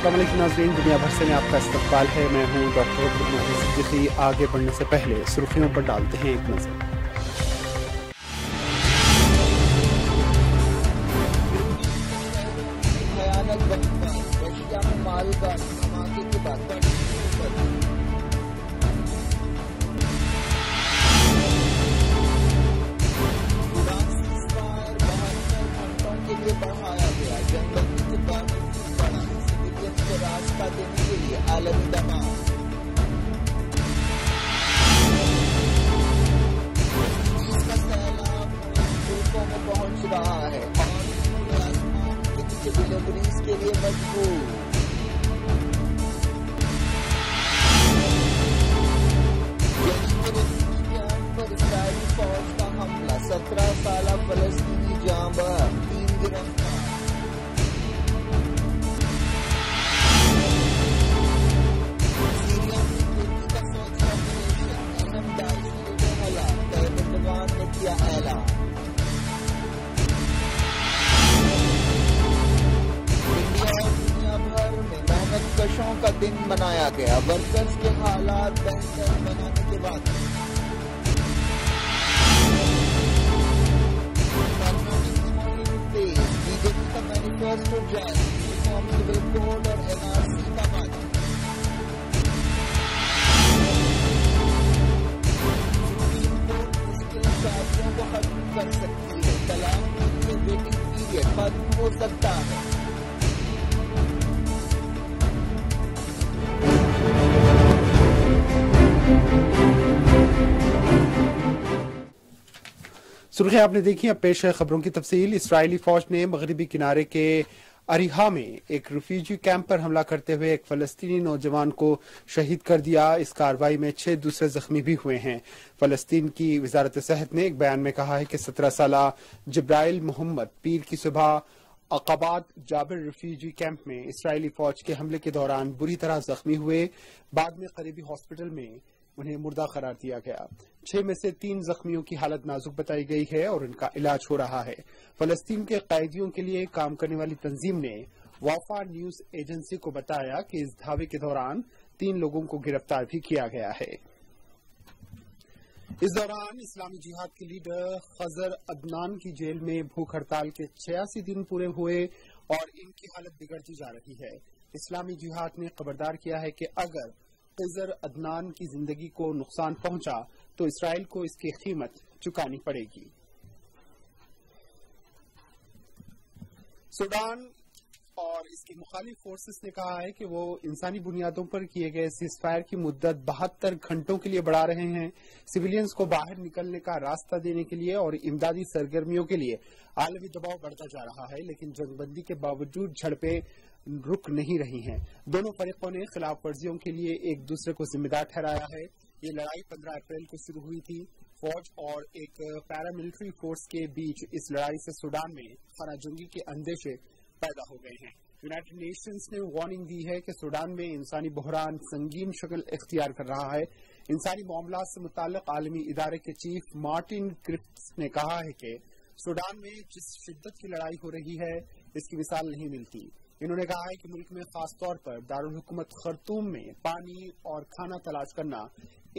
अस्सलाम वालेकुम नाज़रीन, दुनिया भर से में आपका इस्तकबाल है। मैं हूं डॉक्टर मनदीप सिंह जी। आगे बढ़ने से पहले सुर्खियों पर डालते हैं एक नज़र। रास्ता देने के लिए आलमी दबाव। इसका सैलाब मुल्कों में पहुंच रहा है और डिलीवरीज के लिए मजबूर। पर इसराइली फौज का हमला, 17 साल फलस्तीनी जांबाज, 3 गिरफ्तार। कशों का दिन मनाया गया, वर्कर्स के हालात बेहतर बनाने के बाद। बीजेपी का मैनिफेस्टो जारी, रिफॉर्मेबल कोड और एनआरसी का वादा। सुप्रीम कोर्ट मुश्किल शादियों को खत्म कर सकती है, तलाक के वेटिंग पीरियड खत्म हो सकता है। सुर्खी आपने देखी। अब पेश है खबरों की तफसील। इसराइली फौज ने मगरिबी किनारे के अरिहा में एक रिफ्यूजी कैंप पर हमला करते हुए एक फलस्तीनी नौजवान को शहीद कर दिया। इस कार्रवाई में 6 दूसरे जख्मी भी हुए हैं। फलस्तीन की वजारत सेहत ने एक बयान में कहा है कि 17 साल जब्राइल मोहम्मद पीर की सुबह अकाबाद जाबिर रिफ्यूजी कैंप में इसराइली फौज के हमले के दौरान बुरी तरह जख्मी हुए। बाद में करीबी हॉस्पिटल में उन्हें मुर्दा करार दिया गया। 6 में से 3 जख्मियों की हालत नाजुक बताई गई है और उनका इलाज हो रहा है। फलस्तीन के कैदियों के लिए काम करने वाली तंजीम ने वाफा न्यूज एजेंसी को बताया कि इस धावे के दौरान 3 लोगों को गिरफ्तार भी किया गया है। इस दौरान इस्लामी जिहाद के लीडर खजर अदनान की जेल में भूख हड़ताल के 86 दिन पूरे हुए और इनकी हालत बिगड़ती जा रही है। इस्लामी जिहाद ने खबरदार किया है कि अगर खजर अदनान की जिंदगी को नुकसान पहुंचा तो इसराइल को इसकी कीमत चुकानी पड़ेगी। सूडान और इसकी मुखालिफ फोर्सेस ने कहा है कि वो इंसानी बुनियादों पर किए गए सीजफायर की मुद्दत 72 घंटों के लिए बढ़ा रहे हैं। सिविलियंस को बाहर निकलने का रास्ता देने के लिए और इमदादी सरगर्मियों के लिए आलमी दबाव बढ़ता जा रहा है, लेकिन जंगबंदी के बावजूद झड़पें रुक नहीं रही हैं। दोनों फरीकों ने खिलाफ वर्जियों के लिए एक दूसरे को जिम्मेदार ठहराया है। ये लड़ाई 15 अप्रैल को शुरू हुई थी। फौज और एक पैरामिलिट्री फोर्स के बीच इस लड़ाई से सूडान में खनाजंगी के अंदेशे पैदा हो गए हैं। यूनाइटेड नेशंस ने वार्निंग दी है कि सूडान में इंसानी बहरान संगीन शक्ल इख्तियार कर रहा है। इंसानी मामला से मुताल्लिक आलमी इदारे के चीफ मार्टिन क्रिप्स ने कहा है कि सूडान में जिस शिद्दत की लड़ाई हो रही है इसकी मिसाल नहीं मिलती। इन्होंने कहा है कि मुल्क में खासतौर पर दारुल हुकूमत खरतूम में पानी और खाना तलाश करना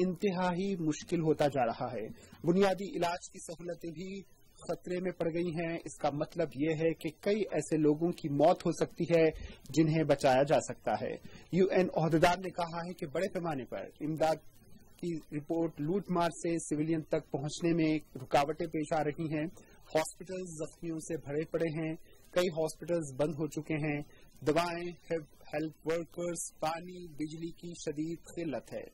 इंतहाई मुश्किल होता जा रहा है। बुनियादी इलाज की सहूलतें भी खतरे में पड़ गई हैं। इसका मतलब ये है कि कई ऐसे लोगों की मौत हो सकती है जिन्हें बचाया जा सकता है। यूएन ओहदेदार ने कहा है कि बड़े पैमाने पर इमदाद की रिपोर्ट लूटमार से सिविलियन तक पहुंचने में रुकावटें पेश आ रही हैं। हॉस्पिटल्स जख्मियों से भरे पड़े हैं, कई हॉस्पिटल्स बंद हो चुके हैं। दवाएं, हेल्थ वर्कर्स, पानी, बिजली की शदीद किल्लत है।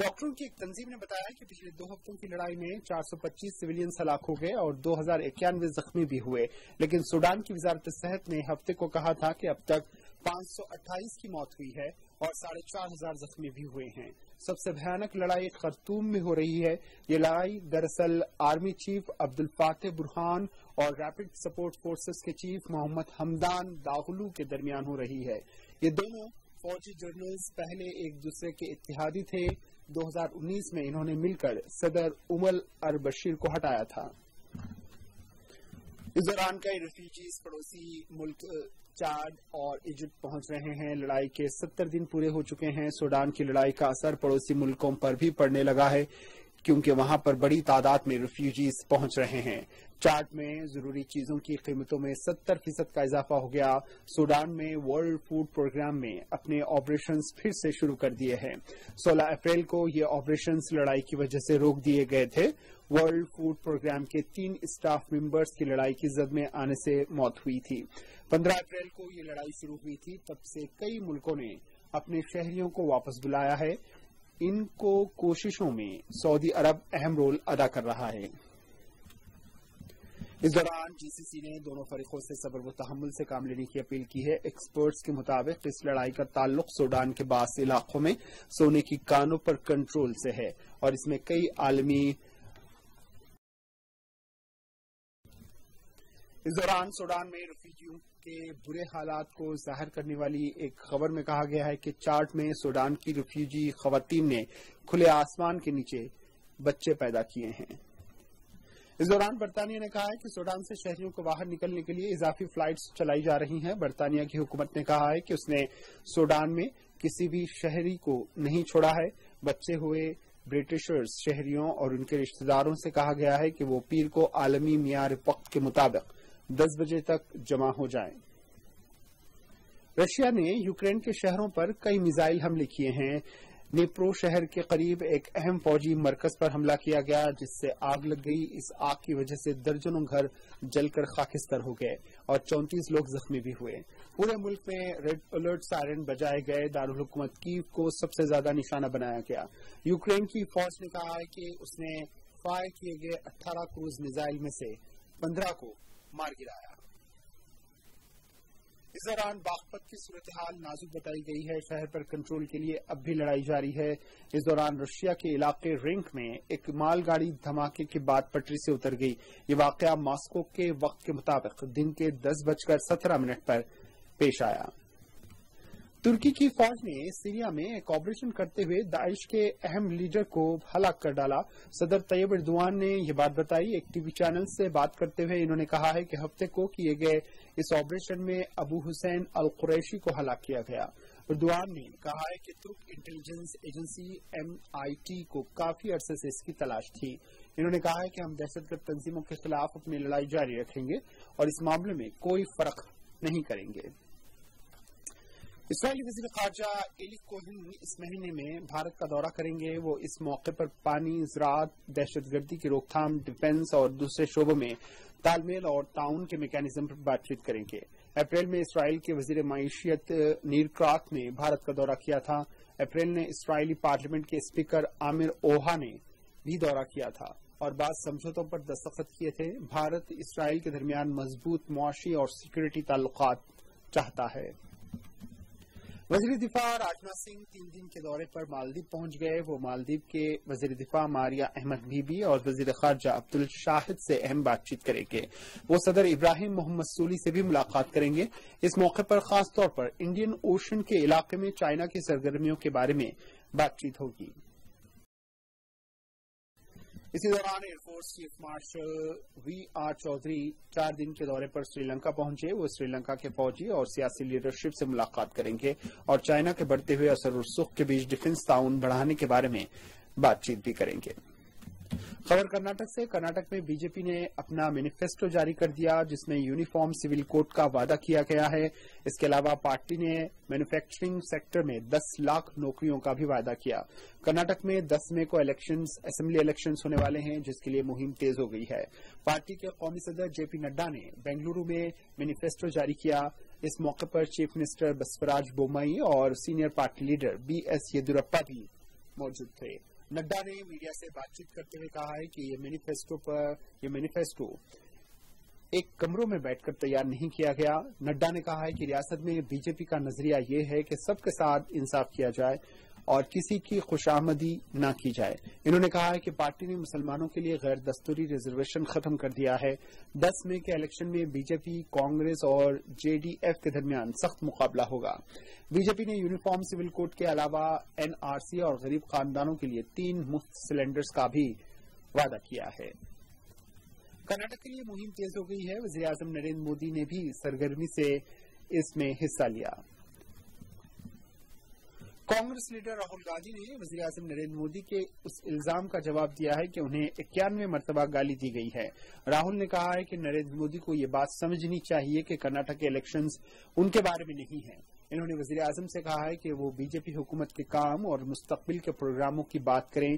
डॉक्टरों की एक तंजीम ने बताया कि पिछले 2 हफ्तों की लड़ाई में 425 सिविलियंस हलाक हो गए और 2091 जख्मी भी हुए, लेकिन सूडान की वजारत सेहत ने हफ्ते को कहा था कि अब तक 528 की मौत हुई है और 4500 जख्मी भी हुए हैं। सबसे भयानक लड़ाई खरतूम में हो रही है। ये लड़ाई दरअसल army chief Abdul Fattah Burhan और रैपिड सपोर्ट फोर्सेस के चीफ मोहम्मद हमदान दागुलू के दरमियान हो रही है। ये दोनों फौजी जर्नल्स पहले एक दूसरे के इत्तेहादी थे। 2019 में इन्होंने मिलकर सदर उमर अल बशीर को हटाया था। इस दौरान कई रिफ्यूजीज पड़ोसी मुल्क चाड और इजिप्ट पहुंच रहे हैं। लड़ाई के 70 दिन पूरे हो चुके हैं। सूडान की लड़ाई का असर पड़ोसी मुल्कों पर भी पड़ने लगा है क्योंकि वहां पर बड़ी तादाद में रिफ्यूजीज पहुंच रहे हैं। चाड में जरूरी चीजों की कीमतों में 70% का इजाफा हो गया। सूडान में वर्ल्ड फूड प्रोग्राम में अपने ऑपरेशंस फिर से शुरू कर दिए हैं। 16 अप्रैल को ये ऑपरेशंस लड़ाई की वजह से रोक दिए गए थे। वर्ल्ड फूड प्रोग्राम के 3 स्टाफ मेंबर्स की लड़ाई की जद में आने से मौत हुई थी। 15 अप्रैल को ये लड़ाई शुरू हुई थी। तब से कई मुल्कों ने अपने शहरियों को वापस बुलाया है। इनको कोशिशों में सऊदी अरब अहम रोल अदा कर रहा है। इस दौरान जीसीसी ने दोनों फरीकों से सब्र व तहम्मुल से काम लेने की अपील की है। एक्सपर्ट्स के मुताबिक इस लड़ाई का ताल्लुक सूडान के बास इलाकों में सोने की कानों पर कंट्रोल से है और इसमें कई आलमी। इस दौरान सूडान में रिफ्यूजियों के बुरे हालात को जाहिर करने वाली एक खबर में कहा गया है कि चार्ट में सूडान की रिफ्यूजी खवातीन ने खुले आसमान के नीचे बच्चे पैदा किए हैं। इस दौरान बरतानिया ने कहा है कि सूडान से शहरियों को बाहर निकलने के लिए इजाफी फ्लाइट्स चलाई जा रही हैं। बरतानिया की हुकूमत ने कहा है कि उसने सूडान में किसी भी शहरी को नहीं छोड़ा है। बचे हुए ब्रिटिशर्स शहरियों और उनके रिश्तेदारों से कहा गया है कि वो पीर को आलमी मियार वक्त के मुताबिक 10 बजे तक जमा हो जाएं। रशिया ने यूक्रेन के शहरों पर कई मिसाइल हमले किए हैं। नेप्रो शहर के करीब एक अहम फौजी मरकज पर हमला किया गया जिससे आग लग गई। इस आग की वजह से दर्जनों घर जलकर खाकिस्तान हो गए और 34 लोग जख्मी भी हुए। पूरे मुल्क में रेड अलर्ट सायरन बजाए गए। दारुल हुकूमत कीव को सबसे ज्यादा निशाना बनाया गया। यूक्रेन की फौज ने कहा है कि उसने फायर किए गए 18 क्रूज मिसाइल में से 15 को मार गिराया। इस दौरान बागपत की सूरत हाल नाजुक बताई गई है। शहर पर कंट्रोल के लिए अब भी लड़ाई जारी है। इस दौरान रशिया के इलाके रिंक में एक मालगाड़ी धमाके के बाद पटरी से उतर गई। ये वाकया मॉस्को के वक्त के मुताबिक दिन के 10:17 पर पेश आया। तुर्की की फौज ने सीरिया में एक ऑपरेशन करते हुए दाइश के अहम लीडर को हलाक कर डाला। सदर तैयब एर्दोआन ने यह बात बताई। एक टीवी चैनल से बात करते हुए इन्होंने कहा है कि हफ्ते को किए गए इस ऑपरेशन में अबू हुसैन अल कुरैशी को हलाक किया गया। एर्दोआन ने कहा है कि तुर्क इंटेलिजेंस एजेंसी MI6 को काफी अरसे से इसकी तलाश थी। इन्होंने कहा है कि हम दहशतगर्द तंजीमों के खिलाफ अपनी लड़ाई जारी रखेंगे और इस मामले में कोई फर्क नहीं करेंगे। इसराइली वज़ीर ख़ारजा एली कोहेन इस महीने में भारत का दौरा करेंगे। वो इस मौके पर पानी, ज़राअत, दहशतगर्दी की रोकथाम, डिफेंस और दूसरे शोबों में तालमेल और ताउन के मैकेनिज्म पर बातचीत करेंगे। अप्रैल में इसराइल के वज़ीर माइशियत नीर क्रात ने भारत का दौरा किया था। अप्रैल में इसराइली पार्लियामेंट के स्पीकर आमिर ओहा ने भी दौरा किया था और बाद समझौतों पर दस्तखत किए थे। भारत इसराइल के दरमियान मजबूत मुआशी और सिक्योरिटी ताल्लुकात चाहता है। वज़ीर दिफा राजनाथ सिंह 3 दिन के दौरे पर मालदीव पहुंच गए। वो मालदीव के वज़ीर दिफा मारिया अहमद बीबी और वज़ीर खारजा अब्दुल शाहिद से अहम बातचीत करेंगे। वो सदर इब्राहिम मोहम्मद सोली से भी मुलाकात करेंगे। इस मौके पर खासतौर पर इंडियन ओशन के इलाके में चाइना की सरगर्मियों के बारे में बातचीत होगी। इसी दौरान air force chief marshal VR Chaudhari 4 दिन के दौरे पर श्रीलंका पहुंचे। वो श्रीलंका के फौजी और सियासी लीडरशिप से मुलाकात करेंगे और चाइना के बढ़ते हुए असर और सुख के बीच डिफेंस ताउन बढ़ाने के बारे में बातचीत भी करेंगे। खबर कर्नाटक से। कर्नाटक में बीजेपी ने अपना मैनिफेस्टो जारी कर दिया जिसमें यूनिफॉर्म सिविल कोड का वादा किया गया है। इसके अलावा पार्टी ने मैन्युफैक्चरिंग सेक्टर में 10 लाख नौकरियों का भी वादा किया। कर्नाटक में 10 मई को असेंबली इलेक्शंस होने वाले हैं जिसके लिए मुहिम तेज हो गई है। पार्टी के कौमी सदर JP नड्डा ने बेंगलुरु में मैनिफेस्टो जारी किया। इस मौके पर चीफ मिनिस्टर बसवराज बोमई और senior party leader BS Yediyurappa भी मौजूद थे। नड्डा ने मीडिया से बातचीत करते हुए कहा है कि ये मैनिफेस्टो एक कमरों में बैठकर तैयार नहीं किया गया। नड्डा ने कहा है कि रियासत में बीजेपी का नजरिया ये है कि सबके साथ इंसाफ किया जाए और किसी की खुशामदी ना की जाए। इन्होंने कहा है कि पार्टी ने मुसलमानों के लिए गैर दस्तूरी रिजर्वेशन खत्म कर दिया है। 10 मई के इलेक्शन में बीजेपी, कांग्रेस और JDF के दरमियान सख्त मुकाबला होगा। बीजेपी ने यूनिफॉर्म सिविल कोड के अलावा NRC और गरीब खानदानों के लिए 3 मुफ्त सिलेंडर्स का भी वादा किया है। कर्नाटक के लिए मुहिम तेज हो गई है। वज़ीर आज़म नरेंद्र मोदी ने भी सरगर्मी से इसमें हिस्सा लिया। कांग्रेस लीडर राहुल गांधी ने वज़ीर आज़म नरेंद्र मोदी के उस इल्जाम का जवाब दिया है कि उन्हें 91 मरतबा गाली दी गई है। राहुल ने कहा है कि नरेंद्र मोदी को ये बात समझनी चाहिए कि कर्नाटक के इलेक्शंस उनके बारे में नहीं है। इन्होंने वज़ीर आज़म से कहा है कि वो बीजेपी हुकूमत के काम और मुस्तकबिल के प्रोग्रामों की बात करें,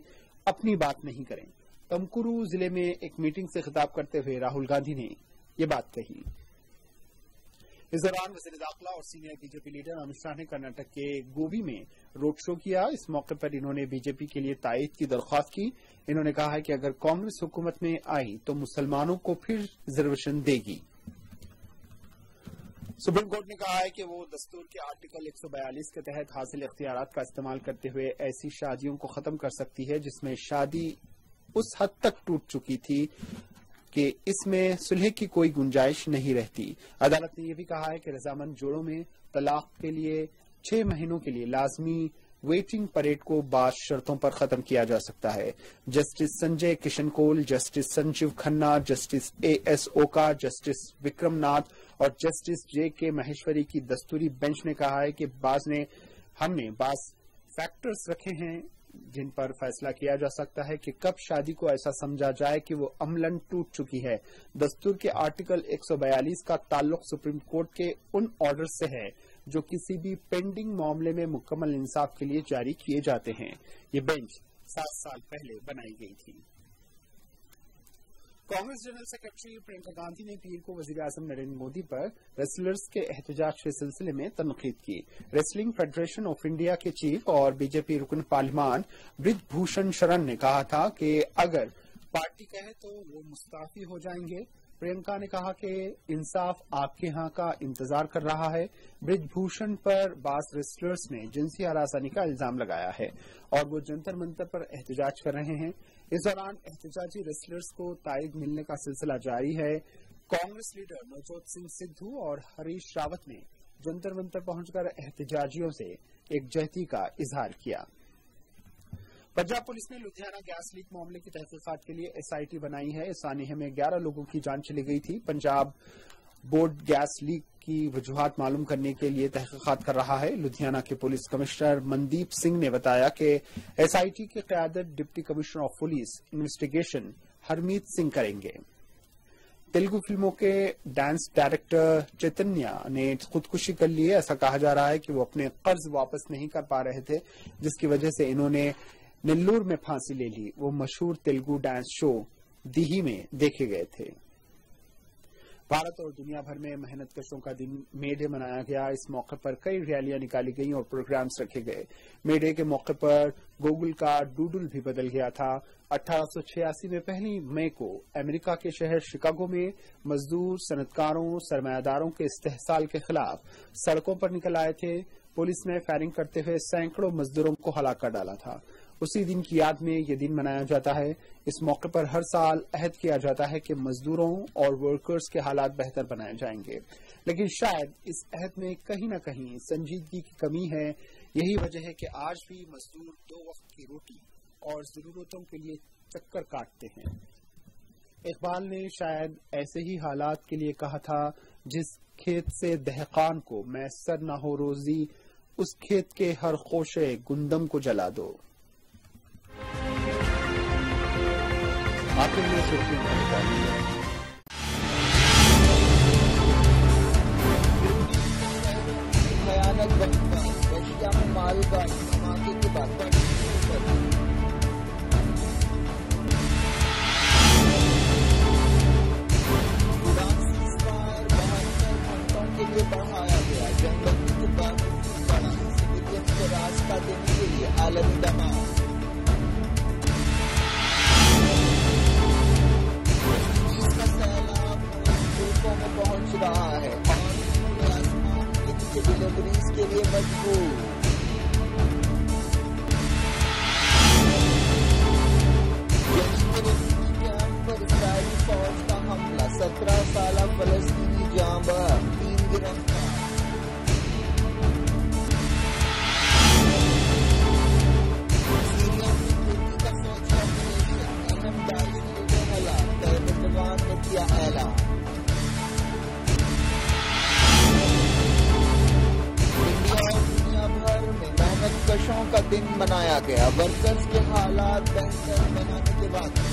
अपनी बात नहीं करें। तमकुरु जिले में एक मीटिंग से खिताब करते हुए राहुल गांधी ने ये बात कही। इस दौरान वज़ीर दाखिला और senior BJP leader Amit Shah ने कर्नाटक के गोबी में रोड शो किया। इस मौके पर इन्होंने बीजेपी के लिए तायद की दरख्वास्त की। इन्होंने कहा है कि अगर कांग्रेस हुकूमत में आई तो मुसलमानों को फिर रिजर्वेशन देगी। सुप्रीम कोर्ट ने कहा है कि वो दस्तूर के आर्टिकल 142 के तहत हासिल इख्तियारात का इस्तेमाल करते हुए ऐसी शादियों को खत्म कर सकती है जिसमें शादी उस हद तक टूट चुकी थी कि इसमें सुलह की कोई गुंजाइश नहीं रहती। अदालत ने यह भी कहा है कि रजामंद जोड़ों में तलाक के लिए 6 महीनों के लिए लाजमी वेटिंग परेड को 12 शर्तों पर खत्म किया जा सकता है। Justice Sanjay Kishan Kaul, justice Sanjiv Khanna, justice A S Oka, justice Vikramnath और जस्टिस जे के महेश्वरी की दस्तूरी बेंच ने कहा है कि हमने बाज फैक्टर्स रखे हैं जिन पर फैसला किया जा सकता है कि कब शादी को ऐसा समझा जाए कि वो अमलन टूट चुकी है। दस्तूर के आर्टिकल 142 का ताल्लुक सुप्रीम कोर्ट के उन ऑर्डर से है जो किसी भी पेंडिंग मामले में मुकम्मल इंसाफ के लिए जारी किए जाते हैं। ये बेंच 7 साल पहले बनाई गई थी। कांग्रेस जनरल सेक्रेटरी प्रियंका गांधी ने पीर को वजीर आजम नरेंद्र मोदी पर रेसलर्स के एहतजाज के सिलसिले में तनकीद की। रेसलिंग फेडरेशन ऑफ इंडिया के चीफ और बीजेपी रुकन पार्लियामान ब्रजभूषण शरण ने कहा था कि अगर पार्टी कहे तो वो मुस्ताफी हो जाएंगे। प्रियंका ने कहा कि इंसाफ आपके यहां का इंतजार कर रहा है। ब्रजभूषण पर बास रेसलर्स ने जिनसी हरासानी का इल्जाम लगाया है और वो जंतर मंतर पर एहतजाज कर रहे हैं। इस दौरान एहतजाजी रेसलर्स को तारीफ मिलने का सिलसिला जारी है। कांग्रेस लीडर नवजोत सिंह सिद्धू और हरीश रावत ने जंतर मंतर पहुंचकर एहतजाजियों से एकजहती का इजहार किया। पंजाब पुलिस ने लुधियाना गैस लीक मामले की तहकीकात के लिए एसआईटी बनाई है। सानिया में 11 लोगों की जान चली गई थी। पंजाब बोर्ड गैस लीक की वजूहात मालूम करने के लिए तहकीकात कर रहा है। लुधियाना के पुलिस कमिश्नर मनदीप सिंह ने बताया कि एसआईटी की क़यादत deputy commissioner of police investigation Harmeet Singh करेंगे। तेलुगु फिल्मों के डांस डायरेक्टर चैतन्य ने खुदकुशी कर ली है। ऐसा कहा जा रहा है कि वो अपने कर्ज वापस नहीं कर पा रहे थे जिसकी वजह से इन्होंने नेल्लूर में फांसी ले ली। वो मशहूर तेलुगु डांस शो दिही में देखे गए थे। भारत और दुनिया भर में मेहनतकशों का दिन मे डे मनाया गया। इस मौके पर कई रैलियां निकाली गई और प्रोग्राम्स रखे गए। मे डे के मौके पर गूगल का डूडल भी बदल गया था। 1886 में 1 मई को अमेरिका के शहर शिकागो में मजदूर, सनतकारों, सरमायादारों के इस्तेहसाल के खिलाफ सड़कों पर निकल आए थे। पुलिस ने फायरिंग करते हुए सैकड़ों मजदूरों को हलाक कर डाला था। उसी दिन की याद में यह दिन मनाया जाता है। इस मौके पर हर साल अहद किया जाता है कि मजदूरों और वर्कर्स के हालात बेहतर बनाए जाएंगे, लेकिन शायद इस अहद में कहीं न कहीं संजीदगी की कमी है। यही वजह है कि आज भी मजदूर 2 वक्त की रोटी और जरूरतों के लिए चक्कर काटते हैं। इकबाल ने शायद ऐसे ही हालात के लिए कहा था, जिस खेत से दहकान को मैसर न हो रोजी, उस खेत के हर खोशे गुंदम को जला दो। आखिर में सुर्खियों का भयानक घटना रशिया में मालगाड़ी धमाके के बाद बढ़ाया गया। जंगल के बाद को रास्ता देने के लिए आलमी धमाका। में पहुंच रहा है और आसमान की डिलीवरीज के लिए मजबूर। कैंप पर इजरायली फौज का हमला, 17 साल फलस्तीनी जांबाज, 3 गिरफ्तार। सीरिया में तुर्की का फौजी ऑपरेशन, अहम दागुलू के हलाक, तालिबान ने किया ऐलान। इंडिया और दुनिया भर में मेहनत कशों का दिन मनाया गया। वर्कर्स के हालात बेहतर बनाने के बाद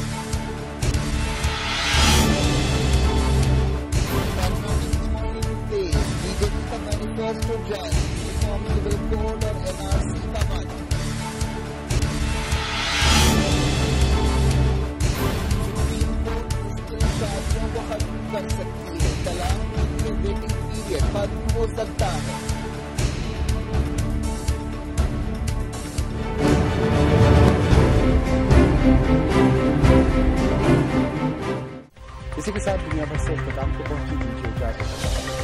बीजेपी का मैनिफेस्टो जारी, रिफॉर्मेबल कोड और एनआरसी का माध्यम। शादियों को खत्म कर सकती है, तलाक के वेटिंग पीरियड खत्म हो सकता है। इसी के साथ दुनिया भर से इस खबर को पहुंची दीजिए।